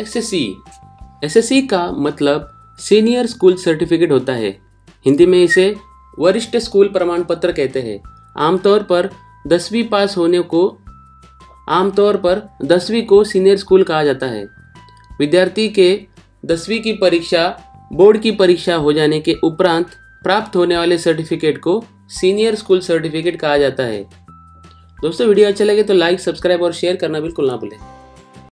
SSC का मतलब senior school certificate होता है। हिंदी में इसे वरिष्ठ स्कूल प्रमाण पत्र कहते हैं। आमतौर पर 10वीं को सीनियर स्कूल कहा जाता है। विद्यार्थी के 10वीं की परीक्षा बोर्ड की परीक्षा हो जाने के उपरांत प्राप्त होने वाले सर्टिफिकेट को सीनियर स्कूल सर्टिफिकेट कहा जाता है। दोस्तों, वीडियो अच्छा लगे तो लाइक, सब्सक्राइब और शेयर करना बिल्कुल ना भूलें।